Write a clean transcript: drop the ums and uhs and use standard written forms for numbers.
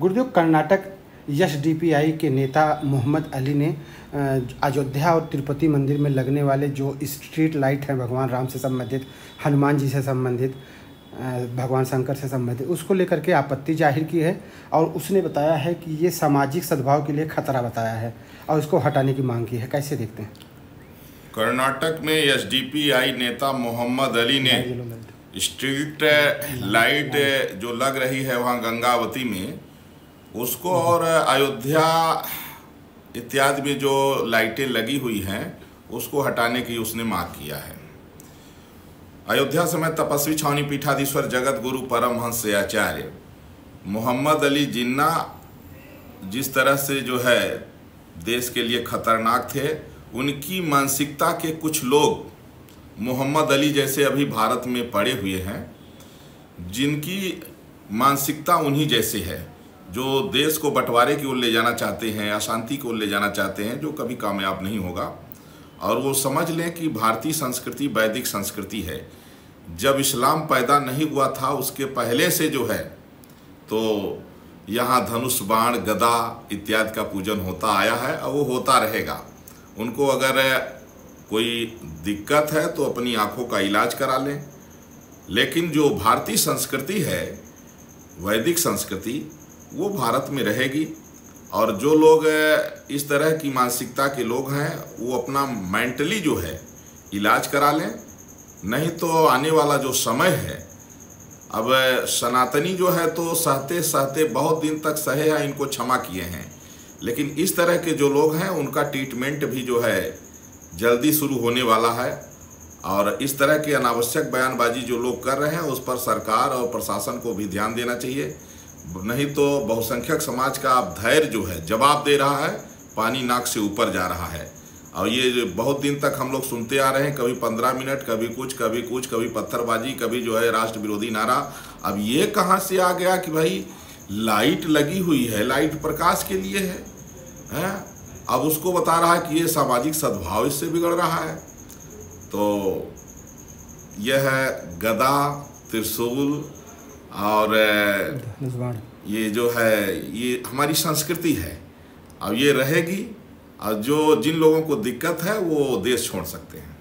गुरुदेव, कर्नाटक यश DPI के नेता मोहम्मद अली ने अयोध्या और तिरुपति मंदिर में लगने वाले जो स्ट्रीट लाइट हैं भगवान राम से संबंधित, हनुमान जी से संबंधित, भगवान शंकर से संबंधित, उसको लेकर के आपत्ति जाहिर की है और उसने बताया है कि ये सामाजिक सद्भाव के लिए खतरा बताया है और इसको हटाने की मांग की है। कैसे देखते हैं? कर्नाटक में एस डी पी आई नेता मोहम्मद अली ने स्ट्रीट लाइट जो लग रही है वहाँ गंगावती में, उसको और अयोध्या इत्यादि में जो लाइटें लगी हुई हैं उसको हटाने की उसने मांग किया है। अयोध्या समेत तपस्वी छावनी पीठाधीश्वर जगत गुरु परमहंस आचार्य मोहम्मद अली जिन्ना जिस तरह से जो है देश के लिए खतरनाक थे, उनकी मानसिकता के कुछ लोग मोहम्मद अली जैसे अभी भारत में पड़े हुए हैं, जिनकी मानसिकता उन्हीं जैसे है, जो देश को बंटवारे की ओर ले जाना चाहते हैं, अशांति को ले जाना चाहते हैं, जो कभी कामयाब नहीं होगा। और वो समझ लें कि भारतीय संस्कृति वैदिक संस्कृति है। जब इस्लाम पैदा नहीं हुआ था उसके पहले से जो है तो यहाँ धनुष, बाण, गदा इत्यादि का पूजन होता आया है और वो होता रहेगा। उनको अगर कोई दिक्कत है तो अपनी आँखों का इलाज करा लें, लेकिन जो भारतीय संस्कृति है वैदिक संस्कृति वो भारत में रहेगी। और जो लोग इस तरह की मानसिकता के लोग हैं वो अपना मेंटली जो है इलाज करा लें, नहीं तो आने वाला जो समय है, अब सनातनी जो है तो सहते सहते बहुत दिन तक सहे हैं, इनको क्षमा किए हैं, लेकिन इस तरह के जो लोग हैं उनका ट्रीटमेंट भी जो है जल्दी शुरू होने वाला है। और इस तरह के अनावश्यक बयानबाजी जो लोग कर रहे हैं उस पर सरकार और प्रशासन को भी ध्यान देना चाहिए, नहीं तो बहुसंख्यक समाज का अब धैर्य जो है जवाब दे रहा है, पानी नाक से ऊपर जा रहा है। और ये बहुत दिन तक हम लोग सुनते आ रहे हैं, कभी 15 मिनट, कभी कुछ, कभी कुछ, कभी पत्थरबाजी, कभी जो है राष्ट्र विरोधी नारा। अब ये कहाँ से आ गया कि भाई लाइट लगी हुई है, लाइट प्रकाश के लिए है, अब उसको बता रहा है कि ये सामाजिक सद्भाव इससे बिगड़ रहा है। तो यह है गदा, त्रिशूल और ये जो है ये हमारी संस्कृति है, अब ये रहेगी। और जो जिन लोगों को दिक्कत है वो देश छोड़ सकते हैं।